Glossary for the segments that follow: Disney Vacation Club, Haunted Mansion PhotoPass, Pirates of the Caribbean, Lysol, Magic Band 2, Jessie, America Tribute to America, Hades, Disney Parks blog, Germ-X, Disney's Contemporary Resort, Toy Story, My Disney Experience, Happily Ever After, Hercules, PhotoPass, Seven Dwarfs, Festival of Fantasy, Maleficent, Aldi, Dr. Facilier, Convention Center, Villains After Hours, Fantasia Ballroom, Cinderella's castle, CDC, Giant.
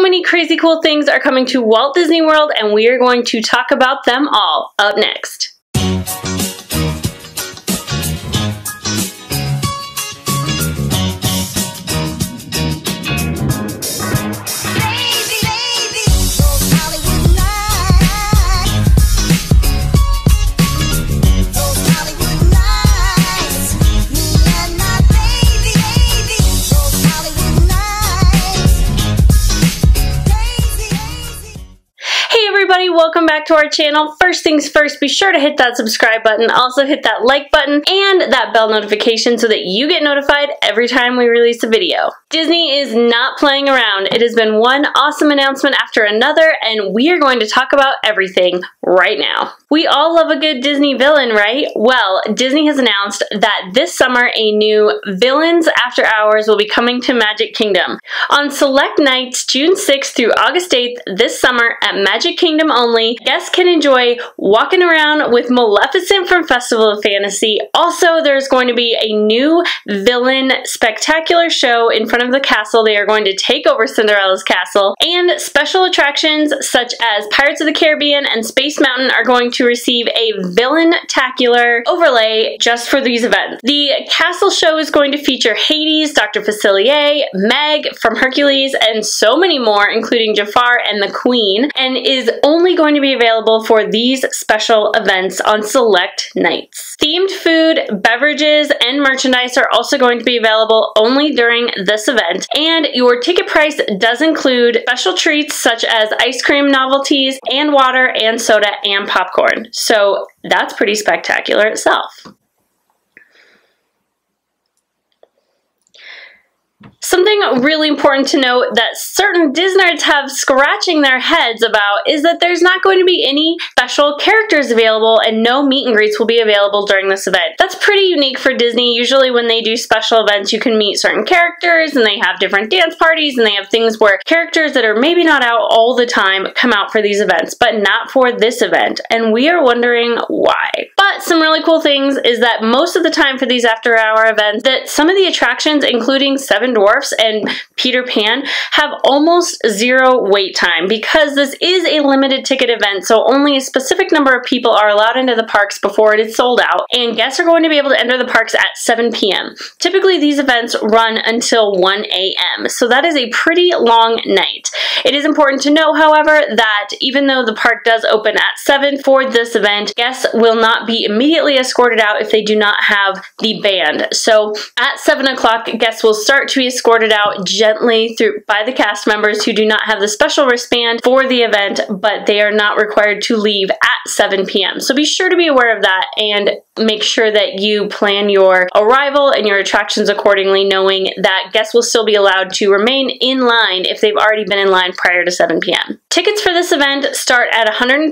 So many crazy cool things are coming to Walt Disney World, and we are going to talk about them all up next. Welcome back to our channel. First things first, be sure to hit that subscribe button. Also hit that like button and that bell notification so that you get notified every time we release a video. Disney is not playing around. It has been one awesome announcement after another, and we are going to talk about everything right now. We all love a good Disney villain, right? Well, Disney has announced that this summer a new Villains After Hours will be coming to Magic Kingdom. On select nights, June 6th through August 8th this summer at Magic Kingdom only, guests can enjoy walking around with Maleficent from Festival of Fantasy. Also, there's going to be a new villain spectacular show in front of the castle. They are going to take over Cinderella's castle, and special attractions such as Pirates of the Caribbean and Space Mountain are going to receive a villain-tacular overlay just for these events. The castle show is going to feature Hades, Dr. Facilier, Meg from Hercules, and so many more, including Jafar and the Queen, and is only going to be available for these special events on select nights. Themed food, beverages, and merchandise are also going to be available only during this event, and your ticket price does include special treats such as ice cream novelties and water and soda and popcorn. So that's pretty spectacular itself. Something really important to note that certain Disneyards have scratching their heads about is that there's not going to be any special characters available, and no meet and greets will be available during this event. That's pretty unique for Disney. Usually when they do special events, you can meet certain characters, and they have different dance parties, and they have things where characters that are maybe not out all the time come out for these events, but not for this event, and we are wondering why. But some really cool things is that most of the time for these after hour events, that some of the attractions, including Seven Dwarfs and Peter Pan, have almost zero wait time, because this is a limited ticket event, so only a specific number of people are allowed into the parks before it is sold out, and guests are going to be able to enter the parks at 7 p.m. Typically these events run until 1 a.m., so that is a pretty long night. It is important to note, however, that even though the park does open at 7 for this event, guests will not be immediately escorted out if they do not have the band. So at 7 o'clock, guests will start to be escorted out gently by the cast members who do not have the special wristband for the event, but they are not required to leave at 7 p.m. So be sure to be aware of that and make sure that you plan your arrival and your attractions accordingly, knowing that guests will still be allowed to remain in line if they've already been in line prior to 7 p.m. Tickets for this event start at $139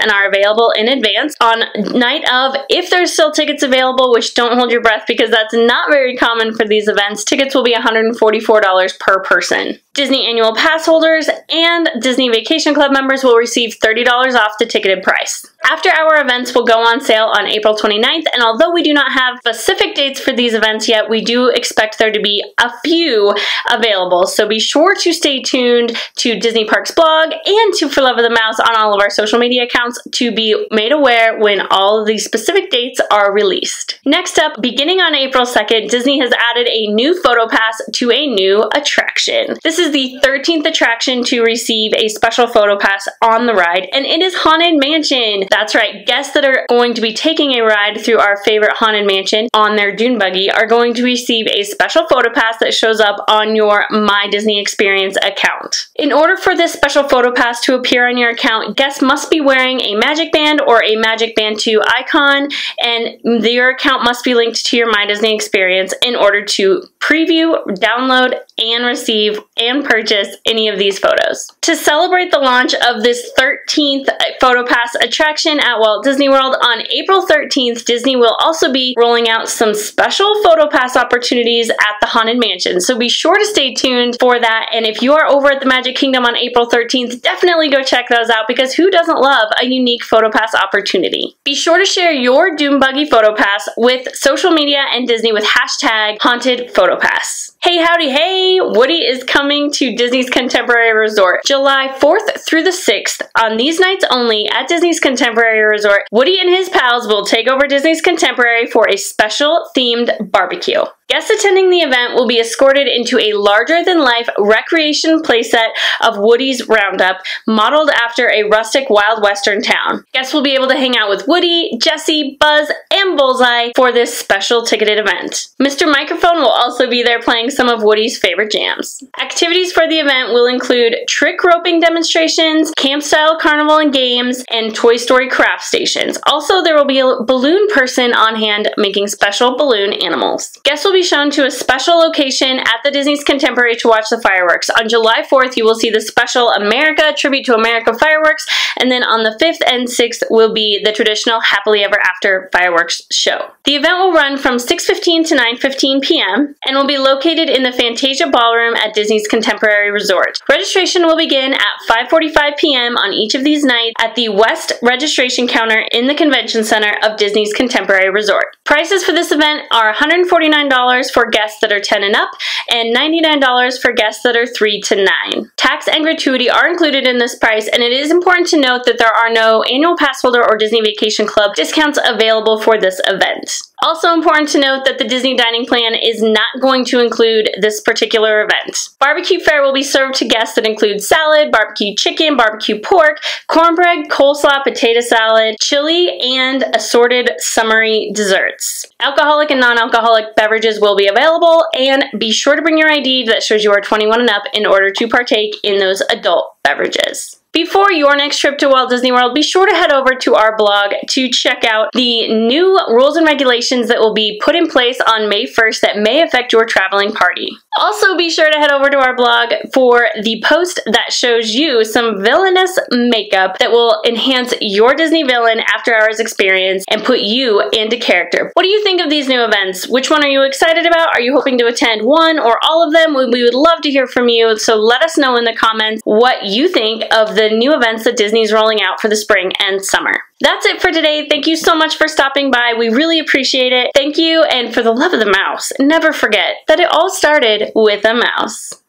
and are available in advance on night of, if there's still tickets available, which don't hold your breath because that's not very common for these events. Tickets will be $144 per person. Disney annual pass holders and Disney Vacation Club members will receive $30 off the ticketed price. After hour events will go on sale on April 29th, and although we do not have specific dates for these events yet, we do expect there to be a few available, so be sure to stay tuned to Disney Parks blog and to For Love of the Mouse on all of our social media accounts to be made aware when all of the specific dates are released. Next up, beginning on April 2nd, Disney has added a new PhotoPass to a new attraction. This is the 13th attraction to receive a special PhotoPass on the ride, and it is Haunted Mansion. That's right, guests that are going to be taking a ride through our favorite Haunted Mansion on their Doom Buggy are going to receive a special PhotoPass that shows up on your My Disney Experience account. In order for this special PhotoPass to appear on your account, guests must be wearing a Magic Band or a Magic Band 2 icon, and your account must be linked to your My Disney Experience in order to preview, download, and receive and purchase any of these photos. To celebrate the launch of this 13th PhotoPass attraction at Walt Disney World, on April 13th, Disney will also be rolling out some special PhotoPass opportunities at the Haunted Mansion, so be sure to stay tuned for that, and if you are over at the Magic Kingdom on April 13th, definitely go check those out, because who doesn't love a unique PhotoPass opportunity? Be sure to share your Doom Buggy PhotoPass with social media and Disney with hashtag HauntedPhotoPass. Hey, howdy, hey! Woody is coming to Disney's Contemporary Resort July 4th through the 6th. On these nights only at Disney's Contemporary Resort, Woody and his pals will take over Disney's Contemporary for a special themed barbecue. Guests attending the event will be escorted into a larger-than-life recreation playset of Woody's Roundup, modeled after a rustic Wild Western town. Guests will be able to hang out with Woody, Jessie, Buzz, and Bullseye for this special ticketed event. Mr. Microphone will also be there playing some of Woody's favorite jams. Activities for the event will include trick roping demonstrations, camp-style carnival and games, and Toy Story craft stations. Also, there will be a balloon person on hand making special balloon animals. Guests will be shown to a special location at the Disney's Contemporary to watch the fireworks. On July 4th, you will see the special America Tribute to America fireworks, and then on the 5th and 6th will be the traditional Happily Ever After fireworks show. The event will run from 6:15 to 9:15 p.m. and will be located in the Fantasia Ballroom at Disney's Contemporary Resort. Registration will begin at 5:45 p.m. on each of these nights at the West Registration Counter in the Convention Center of Disney's Contemporary Resort. Prices for this event are $149 for guests that are 10 and up, and $99 for guests that are 3 to 9. Tax and gratuity are included in this price, and it is important to note that there are no annual pass holder or Disney Vacation Club discounts available for this event. Also important to note that the Disney dining plan is not going to include this particular event. Barbecue fare will be served to guests that includes salad, barbecue chicken, barbecue pork, cornbread, coleslaw, potato salad, chili, and assorted summery desserts. Alcoholic and non-alcoholic beverages will be available, and be sure to bring your ID that shows you are 21 and up in order to partake in those adult beverages. Before your next trip to Walt Disney World, be sure to head over to our blog to check out the new rules and regulations that will be put in place on May 1st that may affect your traveling party. Also, be sure to head over to our blog for the post that shows you some villainous makeup that will enhance your Disney Villain After Hours experience and put you into character. What do you think of these new events? Which one are you excited about? Are you hoping to attend one or all of them? We would love to hear from you, so let us know in the comments what you think of the new events that Disney's rolling out for the spring and summer. That's it for today. Thank you so much for stopping by. We really appreciate it. Thank you, and for the love of the mouse, never forget that it all started with a mouse.